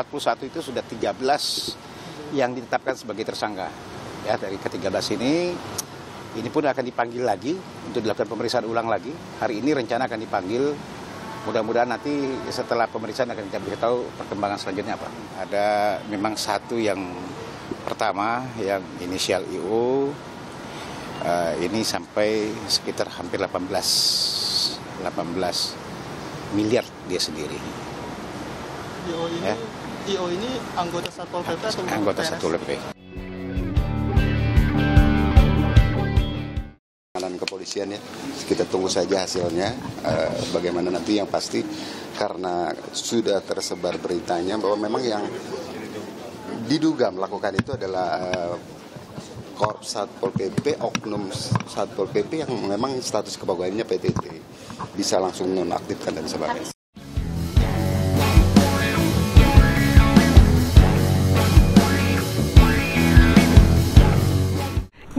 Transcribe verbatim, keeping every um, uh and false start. empat puluh satu itu sudah tiga belas yang ditetapkan sebagai tersangka. Ya, dari ke tiga belas ini, ini pun akan dipanggil lagi untuk dilakukan pemeriksaan ulang lagi. Hari ini rencana akan dipanggil. Mudah-mudahan nanti setelah pemeriksaan akan kita beritahu perkembangan selanjutnya apa. Ada memang satu yang pertama yang inisial I O, uh, ini sampai sekitar hampir delapan belas miliar dia sendiri. I O ini, ya? I O ini anggota Satpol P P atau anggota Satpol P P? Kepolisian ya, kita tunggu saja hasilnya eh, bagaimana nanti. Yang pasti karena sudah tersebar beritanya bahwa memang yang diduga melakukan itu adalah eh, Korps Satpol P P, oknum Satpol P P yang memang status kepegawaiannya P T T, bisa langsung nonaktifkan dan sebagainya.